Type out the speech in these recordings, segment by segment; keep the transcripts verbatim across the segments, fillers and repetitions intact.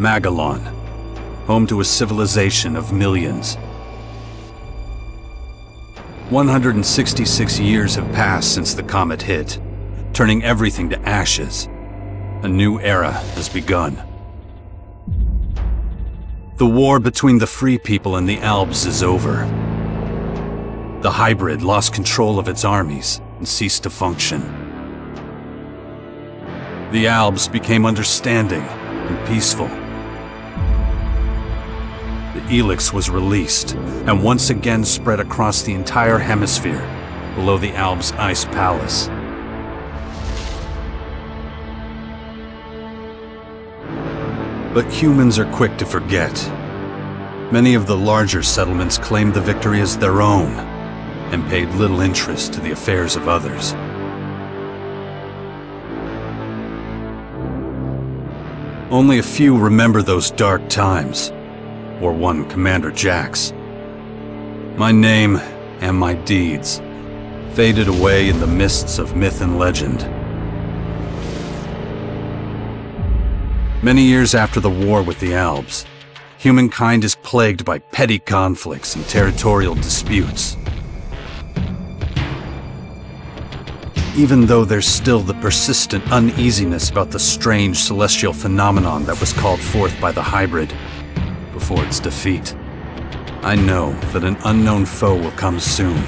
Magalan, home to a civilization of millions. one hundred sixty-six years have passed since the comet hit, turning everything to ashes. A new era has begun. The war between the free people and the Albs is over. The Hybrid lost control of its armies and ceased to function. The Albs became understanding and peaceful. The Elex was released and once again spread across the entire hemisphere below the Albs' Ice Palace. But humans are quick to forget. Many of the larger settlements claimed the victory as their own and paid little interest to the affairs of others. Only a few remember those dark times, or one Commander Jax. My name and my deeds faded away in the mists of myth and legend. Many years after the war with the Albs, humankind is plagued by petty conflicts and territorial disputes. Even though there's still the persistent uneasiness about the strange celestial phenomenon that was called forth by the Hybrid before its defeat, I know that an unknown foe will come soon.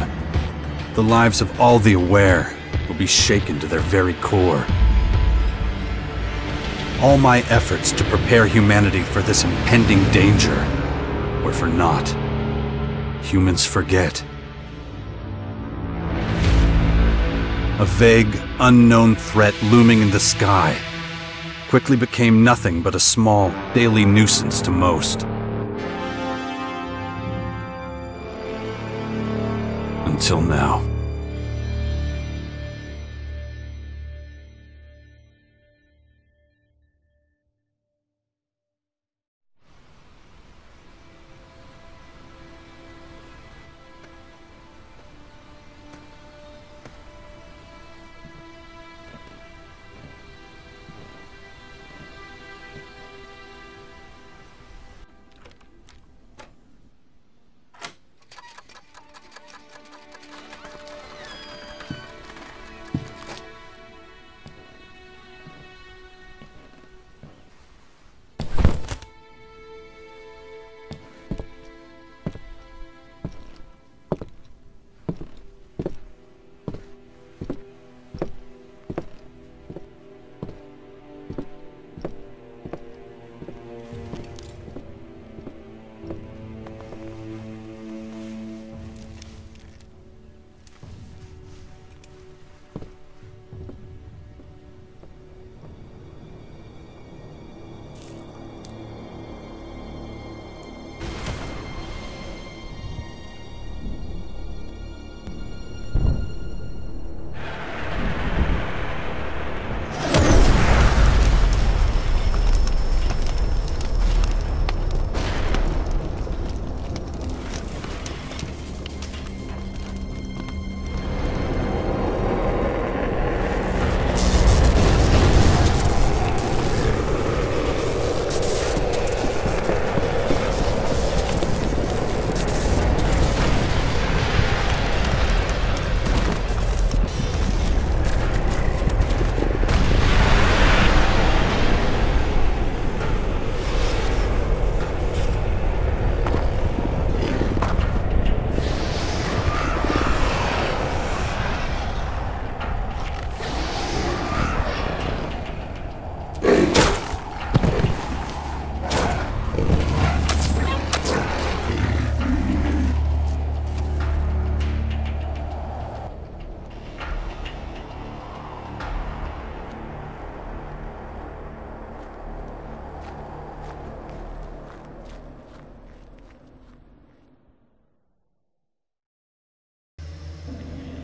The lives of all the aware will be shaken to their very core. All my efforts to prepare humanity for this impending danger were for naught. Humans forget. A vague, unknown threat looming in the sky quickly became nothing but a small, daily nuisance to most. Until now.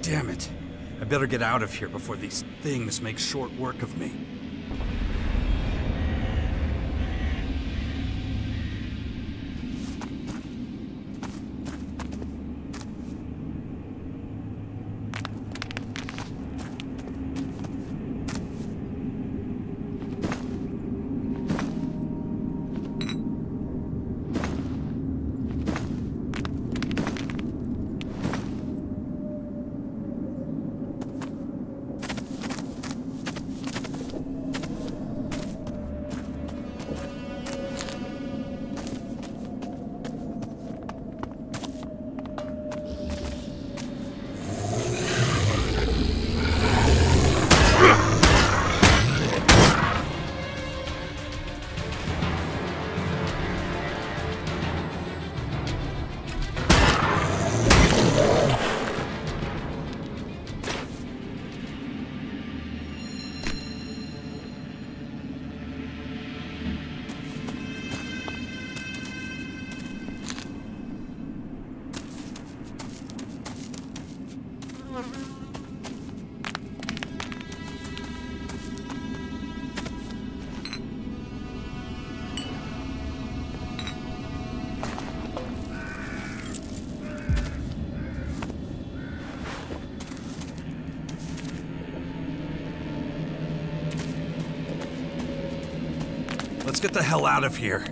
Damn it. I better get out of here before these things make short work of me. Let's get the hell out of here.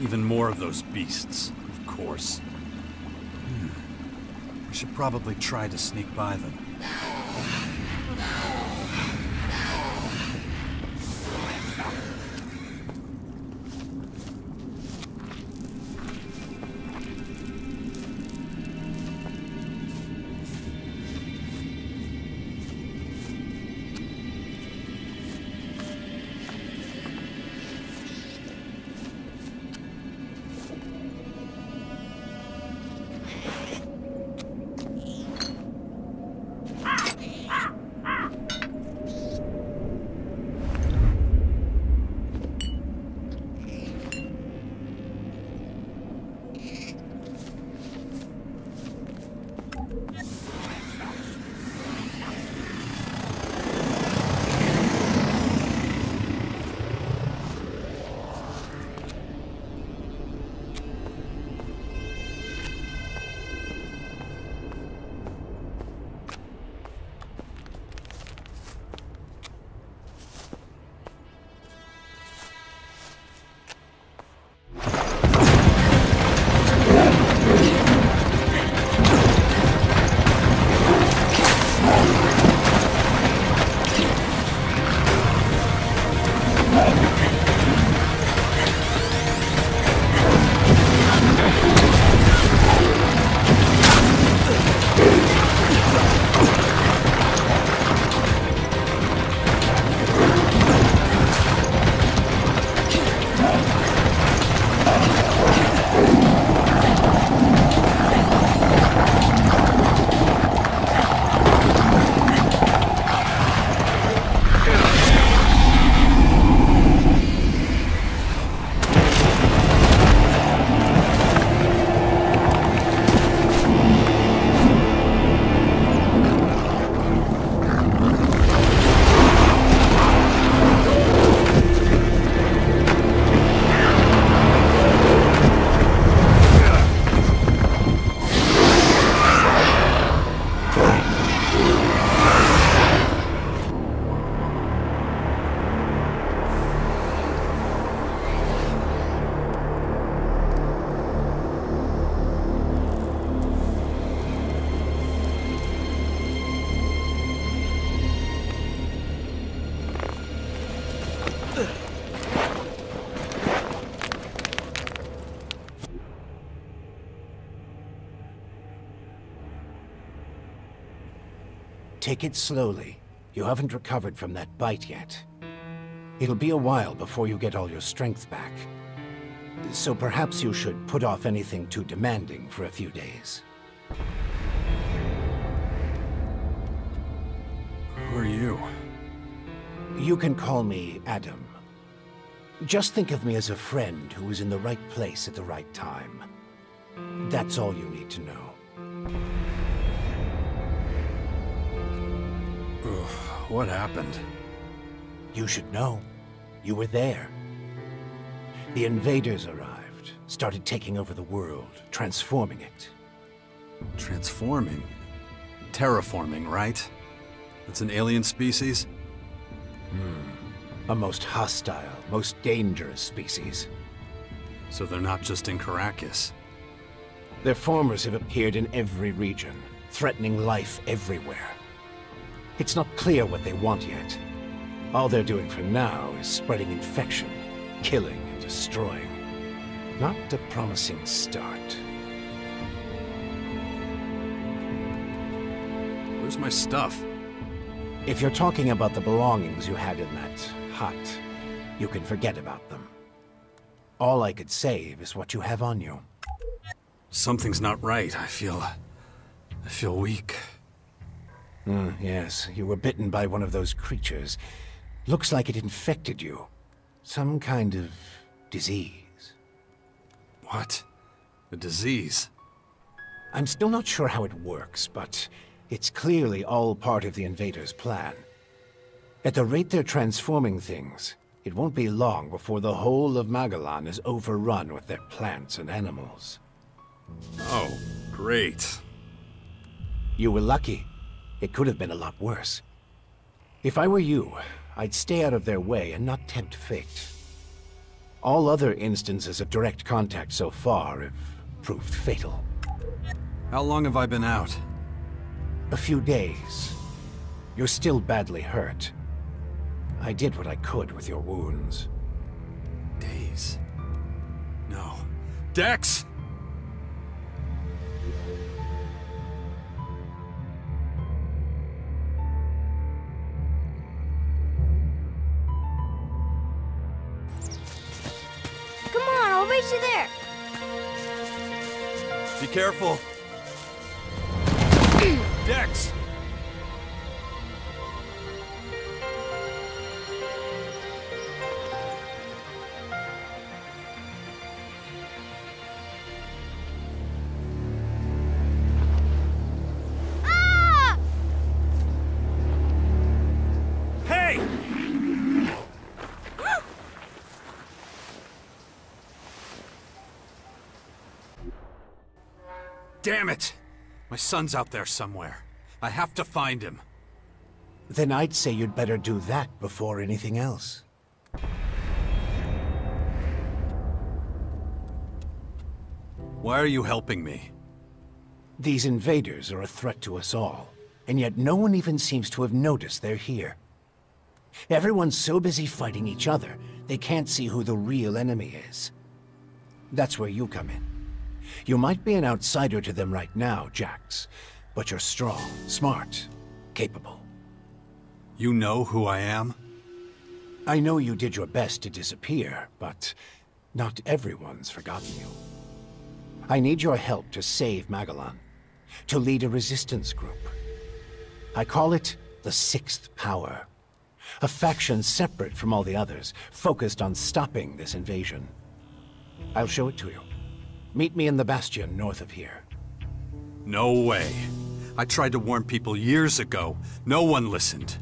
Even more of those beasts, of course. Hmm. We should probably try to sneak by them. Take it slowly. You haven't recovered from that bite yet. It'll be a while before you get all your strength back. So perhaps you should put off anything too demanding for a few days. Who are you? You can call me Adam. Just think of me as a friend who is in the right place at the right time. That's all you need to know. What happened? You should know. You were there. The invaders arrived, started taking over the world, transforming it. Transforming? Terraforming, right? That's an alien species? Hmm. A most hostile, most dangerous species. So they're not just in Caracas? Their formers have appeared in every region, threatening life everywhere. It's not clear what they want yet. All they're doing for now is spreading infection, killing and destroying. Not a promising start. Where's my stuff? If you're talking about the belongings you had in that hut, you can forget about them. All I could save is what you have on you. Something's not right. I feel... I feel weak. Mm, yes, you were bitten by one of those creatures. Looks like it infected you. Some kind of disease. What? A disease? I'm still not sure how it works, but it's clearly all part of the invaders' plan. At the rate they're transforming things, it won't be long before the whole of Magalan is overrun with their plants and animals. Oh, great. You were lucky. It could have been a lot worse. If I were you, I'd stay out of their way and not tempt fate. All other instances of direct contact so far have proved fatal. How long have I been out? A few days. You're still badly hurt. I did what I could with your wounds. Days. No. Dex! You there. Be careful. Dex. Ah! Hey. Damn it! My son's out there somewhere. I have to find him. Then I'd say you'd better do that before anything else. Why are you helping me? These invaders are a threat to us all, and yet no one even seems to have noticed they're here. Everyone's so busy fighting each other, they can't see who the real enemy is. That's where you come in. You might be an outsider to them right now, Jax, but you're strong, smart, capable. You know who I am? I know you did your best to disappear, but not everyone's forgotten you. I need your help to save Magalan, to lead a resistance group. I call it the Sixth Power, a faction separate from all the others, focused on stopping this invasion. I'll show it to you. Meet me in the Bastion north of here. No way. I tried to warn people years ago. No one listened.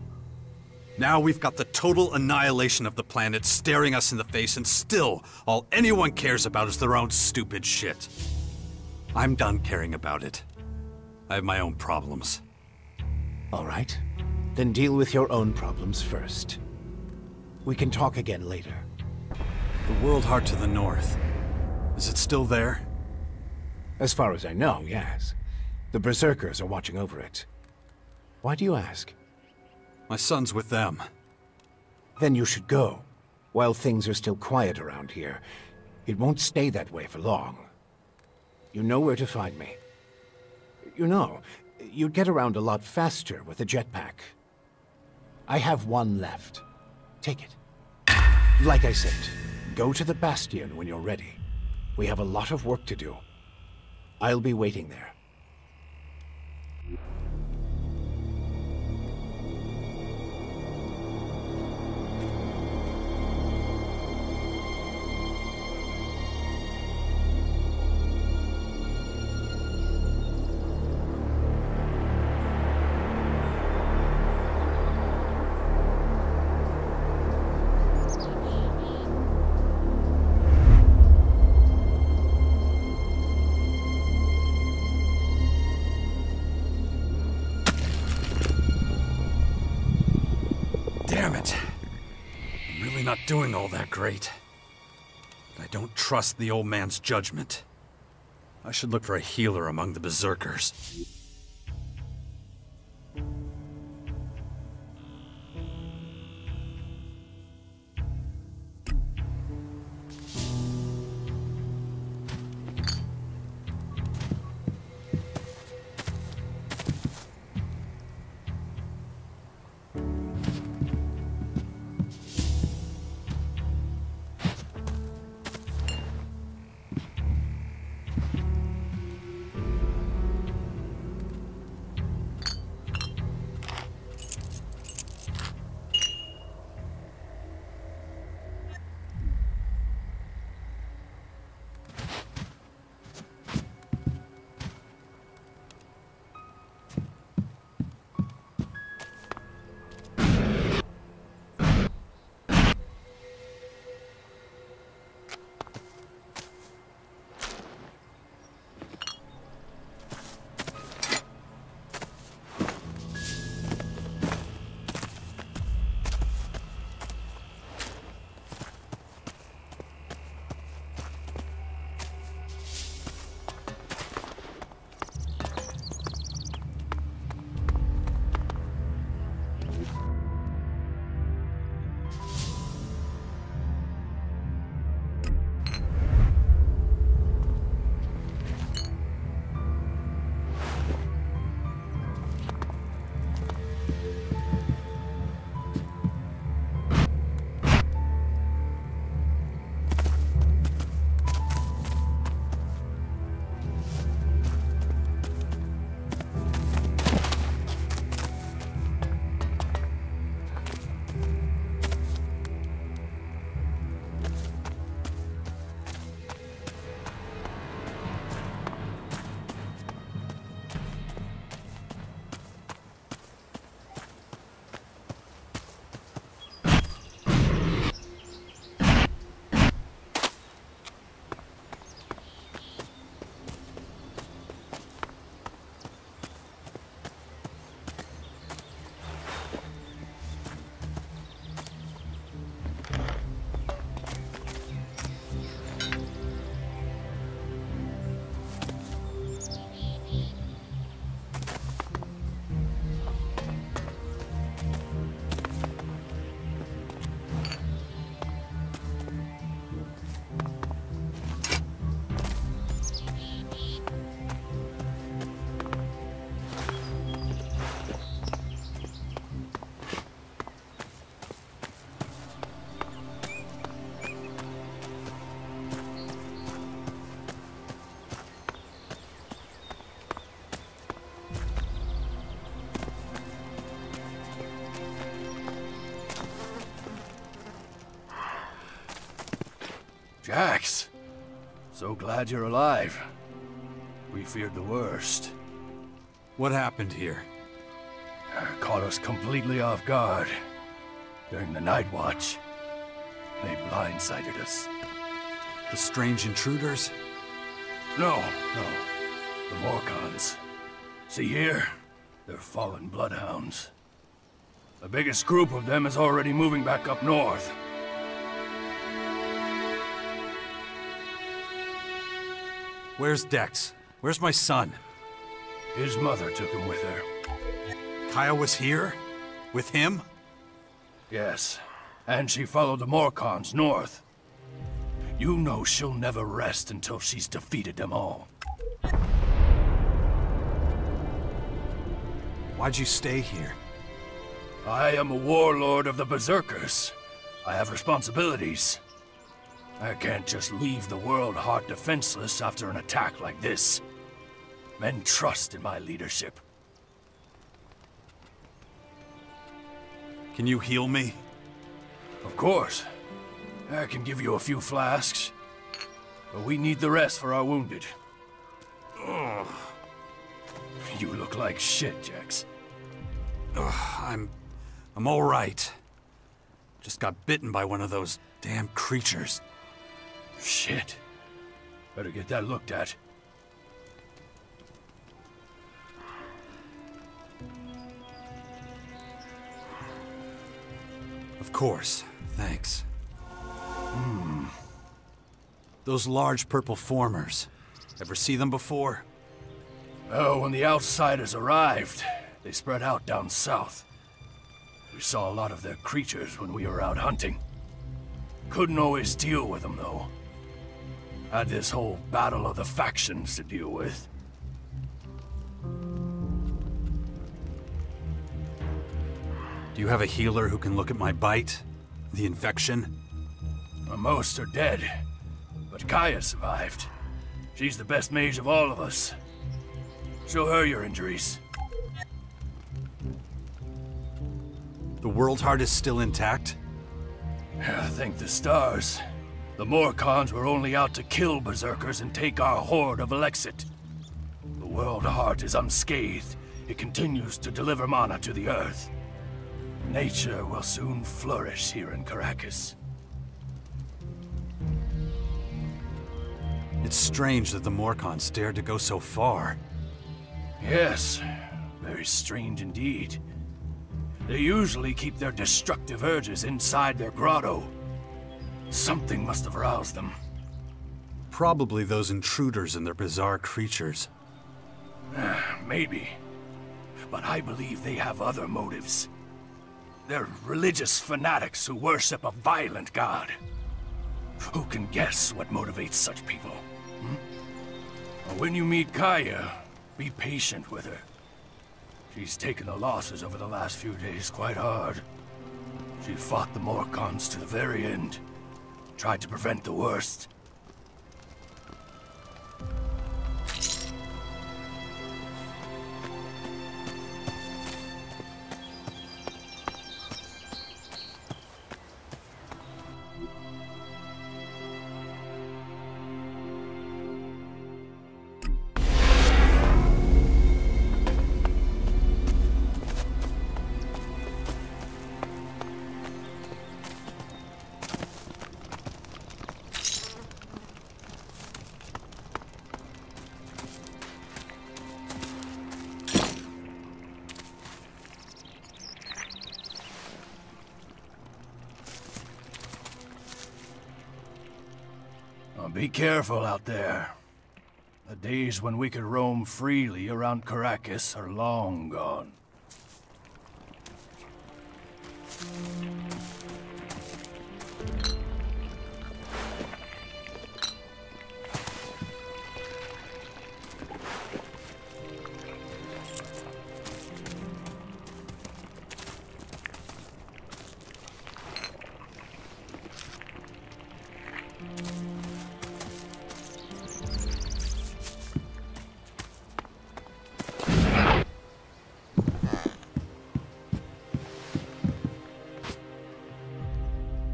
Now we've got the total annihilation of the planet staring us in the face, and still, all anyone cares about is their own stupid shit. I'm done caring about it. I have my own problems. All right. Then deal with your own problems first. We can talk again later. The World Heart to the north. Is it still there? As far as I know, yes. The Berserkers are watching over it. Why do you ask? My son's with them. Then you should go, while things are still quiet around here. It won't stay that way for long. You know where to find me. You know, you'd get around a lot faster with a jetpack. I have one left. Take it. Like I said, go to the Bastion when you're ready. We have a lot of work to do. I'll be waiting there. Not doing all that great. But I don't trust the old man's judgment. I should look for a healer among the Berserkers. Jax, so glad you're alive. We feared the worst. What happened here? Caught us completely off guard. During the night watch, they blindsided us. The strange intruders? No, no. The Morkons. See here? They're fallen bloodhounds. The biggest group of them is already moving back up north. Where's Dex? Where's my son? His mother took him with her. Kaya was here? With him? Yes. And she followed the Morkons north. You know she'll never rest until she's defeated them all. Why'd you stay here? I am a warlord of the Berserkers. I have responsibilities. I can't just leave the World Heart defenseless after an attack like this. Men trust in my leadership. Can you heal me? Of course. I can give you a few flasks. But we need the rest for our wounded. Ugh. You look like shit, Jax. Ugh, I'm... I'm all right. Just got bitten by one of those damn creatures. Shit. Better get that looked at. Of course. Thanks. Hmm. Those large purple formers. Ever see them before? Oh, when the outsiders arrived, they spread out down south. We saw a lot of their creatures when we were out hunting. Couldn't always deal with them, though. Had this whole battle of the factions to deal with. Do you have a healer who can look at my bite? The infection? Most are dead, but Kaya survived. She's the best mage of all of us. Show her your injuries. The World Heart is still intact? Thank the stars. The Morkons were only out to kill Berserkers and take our horde of Elexit. The World Heart is unscathed. It continues to deliver mana to the earth. Nature will soon flourish here in Caracas. It's strange that the Morkons dared to go so far. Yes, very strange indeed. They usually keep their destructive urges inside their grotto. Something must have roused them. Probably those intruders and their bizarre creatures. Uh, maybe. But I believe they have other motives. They're religious fanatics who worship a violent god. Who can guess what motivates such people? Hmm? When you meet Kaya, be patient with her. She's taken the losses over the last few days quite hard. She fought the Morkons to the very end. Tried to prevent the worst. Be careful out there. The days when we could roam freely around Caracas are long gone.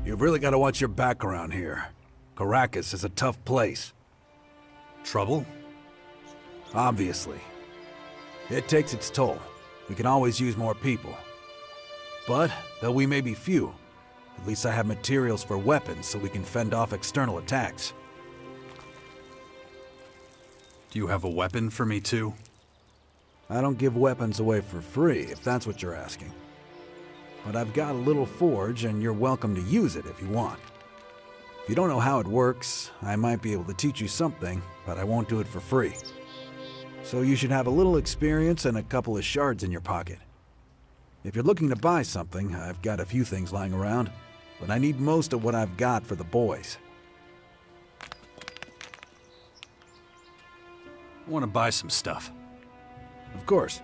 You've really got to watch your back around here. Caracas is a tough place. Trouble? Obviously. It takes its toll. We can always use more people. But, though we may be few, at least I have materials for weapons so we can fend off external attacks. Do you have a weapon for me too? I don't give weapons away for free, if that's what you're asking. But I've got a little forge, and you're welcome to use it if you want. If you don't know how it works, I might be able to teach you something, but I won't do it for free. So you should have a little experience and a couple of shards in your pocket. If you're looking to buy something, I've got a few things lying around, but I need most of what I've got for the boys. I want to buy some stuff. Of course.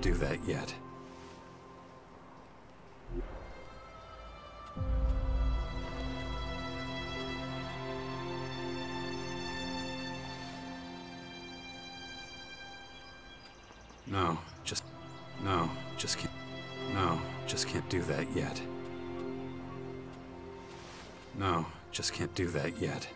Do that yet. No, just no, just can't. No, just can't do that yet. No, just can't do that yet.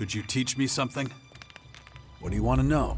Could you teach me something? What do you want to know?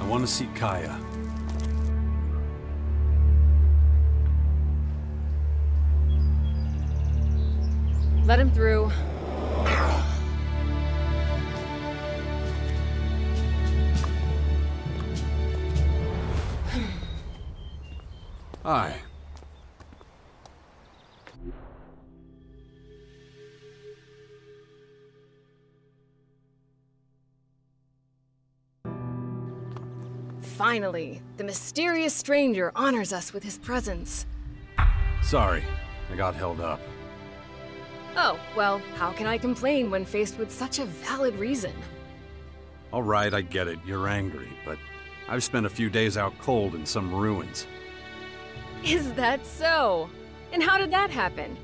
I want to see Kaya. Let him through. Hi. Finally, the mysterious stranger honors us with his presence. Sorry, I got held up. Oh, well, how can I complain when faced with such a valid reason? All right, I get it, you're angry, but I've spent a few days out cold in some ruins. Is that so? And how did that happen?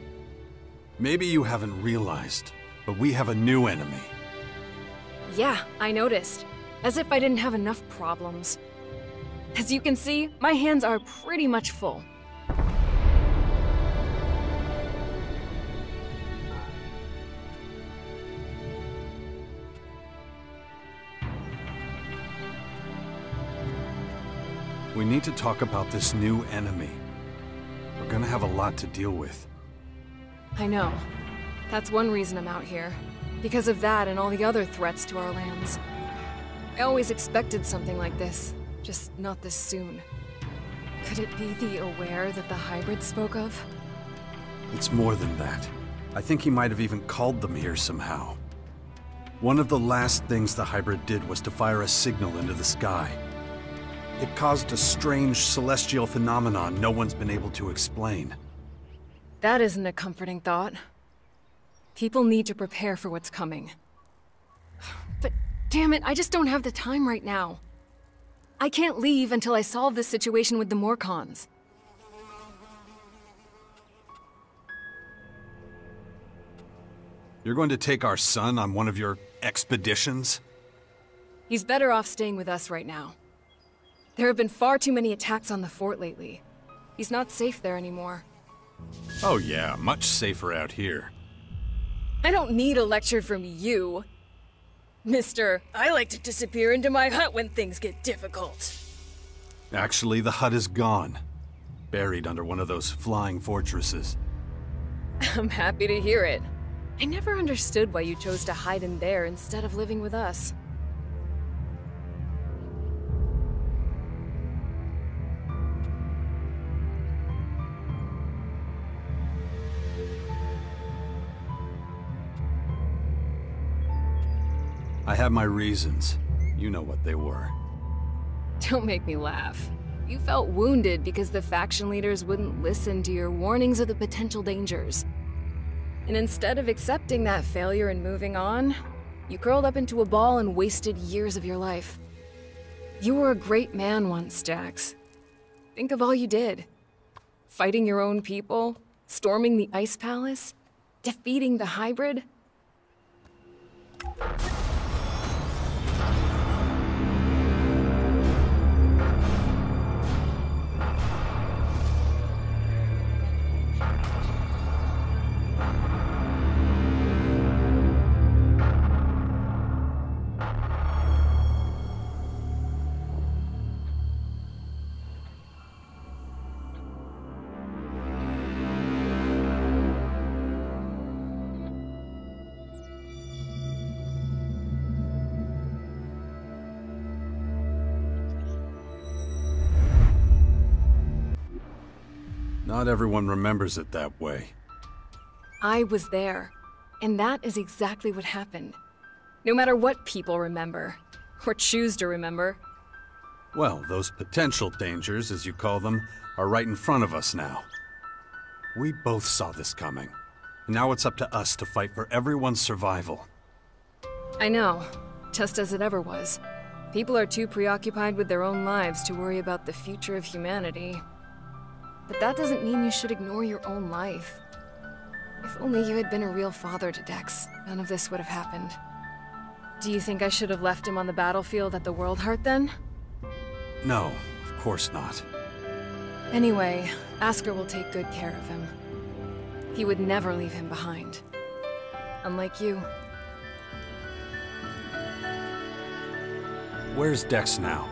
Maybe you haven't realized, but we have a new enemy. Yeah, I noticed. As if I didn't have enough problems. As you can see, my hands are pretty much full. We need to talk about this new enemy. We're gonna have a lot to deal with. I know. That's one reason I'm out here. Because of that and all the other threats to our lands. I always expected something like this, just not this soon. Could it be the Aware that the Hybrid spoke of? It's more than that. I think he might have even called them here somehow. One of the last things the Hybrid did was to fire a signal into the sky. It caused a strange celestial phenomenon no one's been able to explain. That isn't a comforting thought. People need to prepare for what's coming. But damn it, I just don't have the time right now. I can't leave until I solve this situation with the Morkons. You're going to take our son on one of your expeditions? He's better off staying with us right now. There have been far too many attacks on the fort lately. He's not safe there anymore. Oh yeah, much safer out here. I don't need a lecture from you, mister. I like to disappear into my hut when things get difficult. Actually, the hut is gone. Buried under one of those flying fortresses. I'm happy to hear it. I never understood why you chose to hide in there instead of living with us. I have my reasons. You know what they were. Don't make me laugh. You felt wounded because the faction leaders wouldn't listen to your warnings of the potential dangers. And instead of accepting that failure and moving on, you curled up into a ball and wasted years of your life. You were a great man once, Jax. Think of all you did. Fighting your own people, storming the Ice Palace, defeating the Hybrid. Not everyone remembers it that way. I was there, and that is exactly what happened. No matter what people remember, or choose to remember. Well, those potential dangers, as you call them, are right in front of us now. We both saw this coming. Now it's up to us to fight for everyone's survival. I know, just as it ever was. People are too preoccupied with their own lives to worry about the future of humanity. But that doesn't mean you should ignore your own life. If only you had been a real father to Dex, none of this would have happened. Do you think I should have left him on the battlefield at the World Heart then? No, of course not. Anyway, Asker will take good care of him. He would never leave him behind. Unlike you. Where's Dex now?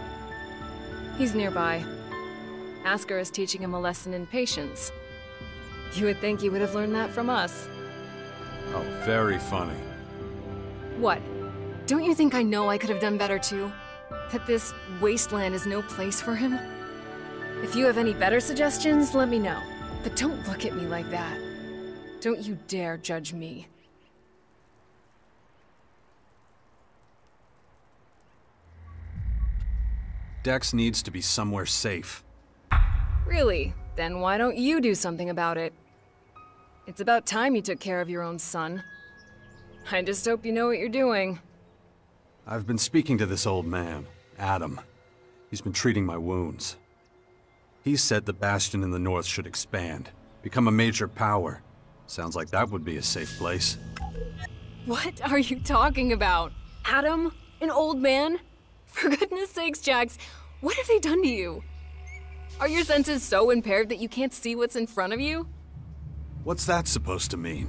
He's nearby. Asker is teaching him a lesson in patience. You would think he would have learned that from us. Oh, very funny. What? Don't you think I know I could have done better too? That this wasteland is no place for him? If you have any better suggestions, let me know. But don't look at me like that. Don't you dare judge me. Dex needs to be somewhere safe. Really? Then why don't you do something about it? It's about time you took care of your own son. I just hope you know what you're doing. I've been speaking to this old man, Adam. He's been treating my wounds. He said the Bastion in the north should expand, become a major power. Sounds like that would be a safe place. What are you talking about? Adam? An old man? For goodness sakes, Jax, what have they done to you? Are your senses so impaired that you can't see what's in front of you? What's that supposed to mean?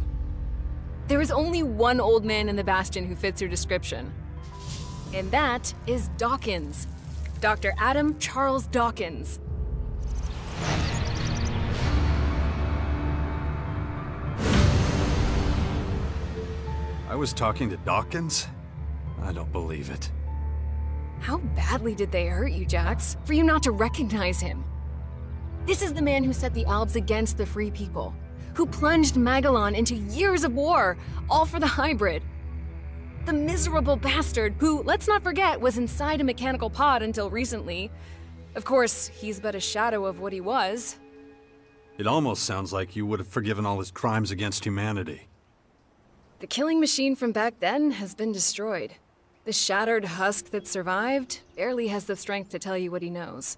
There is only one old man in the Bastion who fits your description. And that is Dawkins. Doctor Adam Charles Dawkins. I was talking to Dawkins? I don't believe it. How badly did they hurt you, Jax, for you not to recognize him? This is the man who set the Albs against the free people, who plunged Magalan into years of war, all for the hybrid. The miserable bastard who, let's not forget, was inside a mechanical pod until recently. Of course, he's but a shadow of what he was. It almost sounds like you would have forgiven all his crimes against humanity. The killing machine from back then has been destroyed. The shattered husk that survived barely has the strength to tell you what he knows.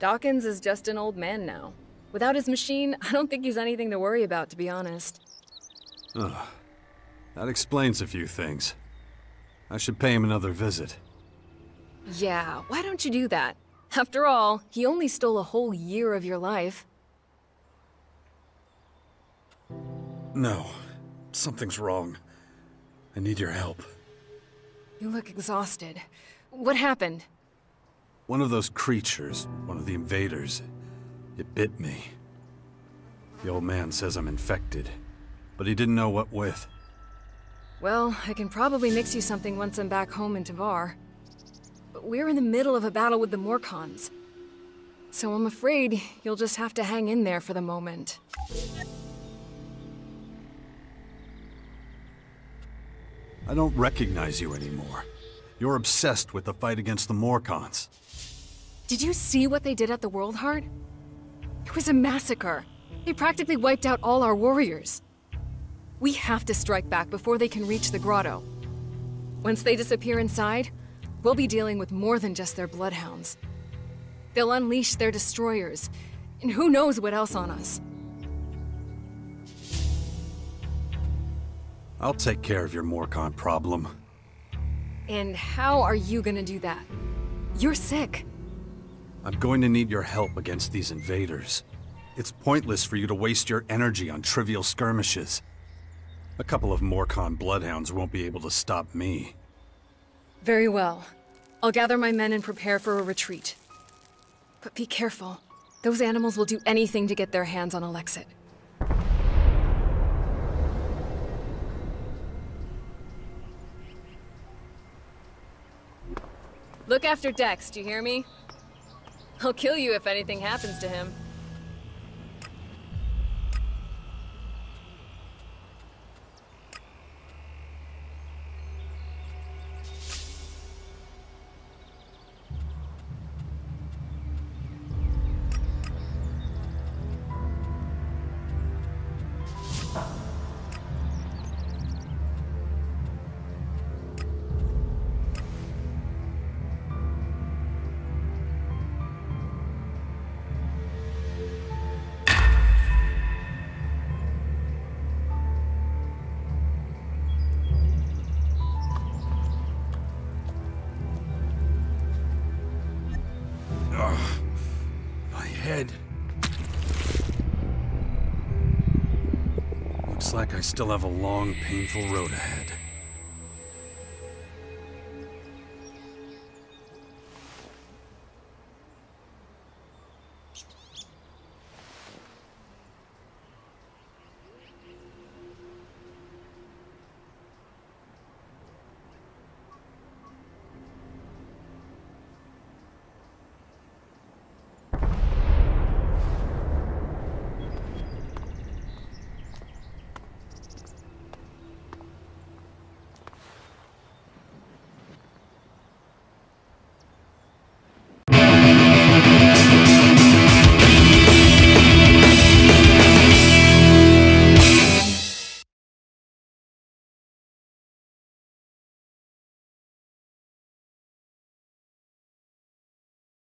Dawkins is just an old man now. Without his machine, I don't think he's anything to worry about, to be honest. Ugh. That explains a few things. I should pay him another visit. Yeah, why don't you do that? After all, he only stole a whole year of your life. No. Something's wrong. I need your help. You look exhausted. What happened? One of those creatures, one of the invaders, it bit me. The old man says I'm infected, but he didn't know what with. Well, I can probably mix you something once I'm back home in Tavar. But we're in the middle of a battle with the Morkons. So I'm afraid you'll just have to hang in there for the moment. I don't recognize you anymore. You're obsessed with the fight against the Morkons. Did you see what they did at the World Heart? It was a massacre. They practically wiped out all our warriors. We have to strike back before they can reach the grotto. Once they disappear inside, we'll be dealing with more than just their bloodhounds. They'll unleash their destroyers, and who knows what else on us. I'll take care of your Morkon problem. And how are you gonna do that? You're sick. I'm going to need your help against these invaders. It's pointless for you to waste your energy on trivial skirmishes. A couple of Morkon bloodhounds won't be able to stop me. Very well. I'll gather my men and prepare for a retreat. But be careful. Those animals will do anything to get their hands on Elexit. Look after Dex, do you hear me? I'll kill you if anything happens to him. Looks like I still have a long, painful road ahead.